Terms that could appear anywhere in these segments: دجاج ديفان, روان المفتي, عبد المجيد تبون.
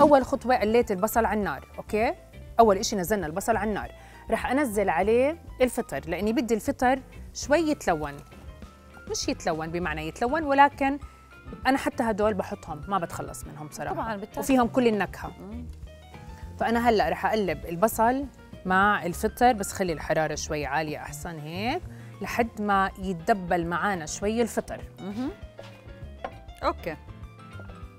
اول خطوه قليت البصل على النار، اوكي؟ اول شيء نزلنا البصل على النار، رح انزل عليه الفطر لاني بدي الفطر شوي يتلون، مش يتلون بمعنى يتلون، ولكن انا حتى هدول بحطهم ما بتخلص منهم بصراحه طبعا وفيهم كل النكهه. فانا هلا رح اقلب البصل مع الفطر، بس خلي الحراره شوي عاليه احسن هيك لحد ما يتدبل معنا شوي الفطر. اوكي،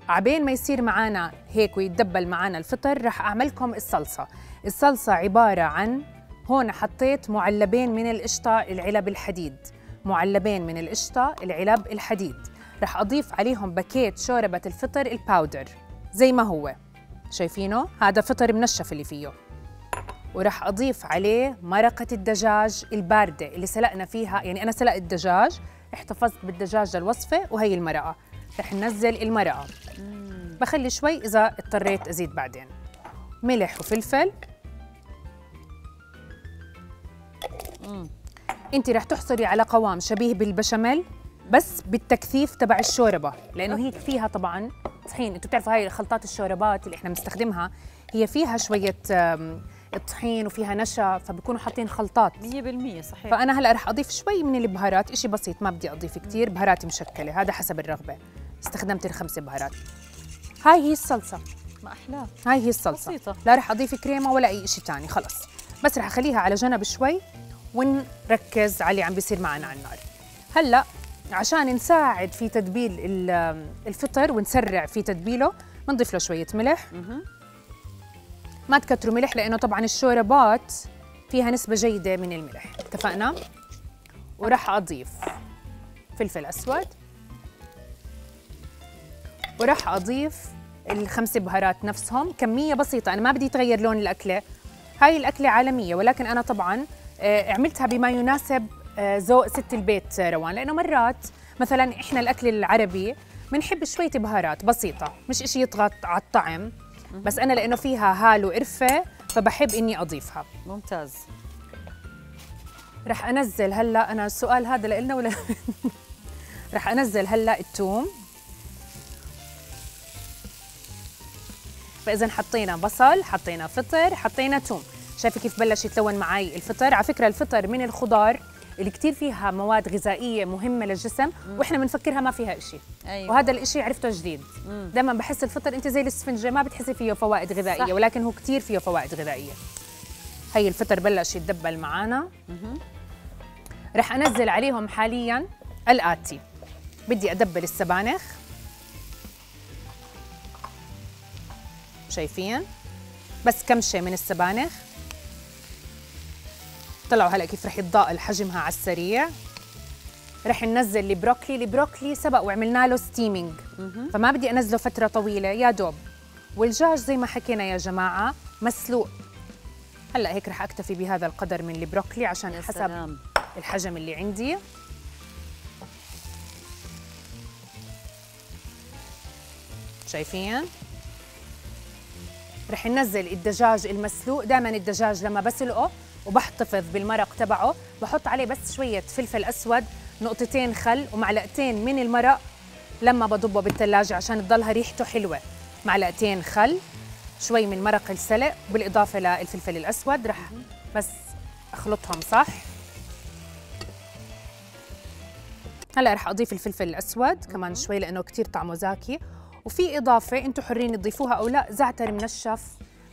عبين ما يصير معانا هيك ويتدبل معانا الفطر رح أعملكم الصلصة. الصلصة عبارة عن، هون حطيت معلبين من القشطة العلب الحديد، معلبين من القشطة العلب الحديد، رح أضيف عليهم باكيت شوربة الفطر الباودر زي ما هو شايفينه، هذا فطر منشف اللي فيه، ورح أضيف عليه مرقة الدجاج الباردة اللي سلقنا فيها، يعني أنا سلقت الدجاج، احتفظت بالدجاج للوصفة وهي المرقة، رح ننزل المرقة، بخلي شوي إذا اضطريت أزيد بعدين، ملح وفلفل. أنت رح تحصلي على قوام شبيه بالبشاميل بس بالتكثيف تبع الشوربة، لأنه هيك فيها طبعاً طحين، أنتوا بتعرفوا هاي خلطات الشوربات اللي إحنا بنستخدمها هي فيها شوية الطحين وفيها نشا، فبكونوا حاطين خلطات 100% صحيح. فأنا هلأ رح أضيف شوي من البهارات، إشي بسيط ما بدي أضيف كتير، بهارات مشكلة هذا حسب الرغبة، استخدمت 5 بهارات. هاي هي الصلصة، ما أحلى، هاي هي الصلصة بسيطة. لا رح أضيف كريمة ولا أي إشي تاني خلص، بس رح أخليها على جنب شوي ونركز على اللي عم بيصير معنا على النار. هلأ عشان نساعد في تدبيل الفطر ونسرع في تدبيله بنضيف له شوية ملح. ما تكتروا ملح لأنه طبعاً الشوربات فيها نسبة جيدة من الملح، اتفقنا؟ وراح أضيف فلفل أسود، وراح أضيف ال5 بهارات نفسهم، كمية بسيطة، أنا ما بدي تغير لون الأكلة، هاي الأكلة عالمية، ولكن أنا طبعاً عملتها بما يناسب ذوق ست البيت روان، لأنه مرات مثلاً إحنا الأكل العربي بنحب شوية بهارات بسيطة، مش إشي يطغى على الطعم، بس أنا لأنه فيها هال وقرفة فبحب إني أضيفها. ممتاز. رح أنزل هلأ، أنا السؤال هذا لإلنا ولا رح أنزل هلأ التوم. فإذا حطينا بصل، حطينا فطر، حطينا توم، شايفة كيف بلش يتلون معي الفطر؟ على فكرة الفطر من الخضار اللي كتير فيها مواد غذائية مهمة للجسم وإحنا بنفكرها ما فيها إشي. أيوة. وهذا الإشي عرفته جديد، دايما بحس الفطر أنت زي الإسفنجة ما بتحسي فيه فوائد غذائية، صح. ولكن هو كتير فيه فوائد غذائية. هي الفطر بلش يتدبل معانا. رح أنزل عليهم حاليا الآتي، بدي أدبل السبانخ شايفين؟ بس كمشة من السبانخ، طلعوا هلا كيف رح يتضاءل حجمها على السريع. رح ننزل البروكلي، البروكلي سبق وعملنا له ستيمينج فما بدي انزله فتره طويله يا دوب. والدجاج زي ما حكينا يا جماعه مسلوق، هلا هيك رح اكتفي بهذا القدر من البروكلي عشان حسب الحجم اللي عندي. شايفين؟ رح ننزل الدجاج المسلوق، دائما الدجاج لما بسلقه وبحتفظ بالمرق تبعه بحط عليه بس شوية فلفل أسود، 2 نقطة خل ومعلقتين من المرق لما بضبه بالثلاجة عشان تضلها ريحته حلوة، 2 معلقة خل، شوي من مرق السلق، بالإضافة للفلفل الأسود. رح بس أخلطهم صح. هلأ رح أضيف الفلفل الأسود كمان شوي لأنه كتير طعمه زاكي، وفي إضافة أنتم حرين تضيفوها أو لا، زعتر منشف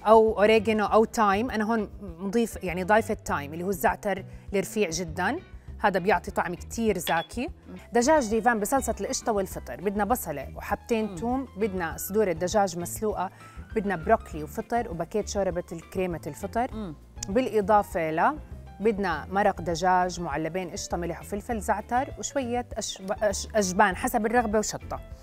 أو أوريجانو أو تايم، أنا هون مضيف يعني ضايفة تايم اللي هو الزعتر الرفيع جدا، هذا بيعطي طعم كتير زاكي. دجاج ديفان بصلصة القشطة والفطر، بدنا بصلة وحبتين توم، بدنا صدور الدجاج مسلوقة، بدنا بروكلي وفطر وباكيت شوربة الكريمة الفطر، بالإضافة ل بدنا مرق دجاج، معلبين قشطة، ملح وفلفل، زعتر، وشوية أجبان حسب الرغبة، وشطة.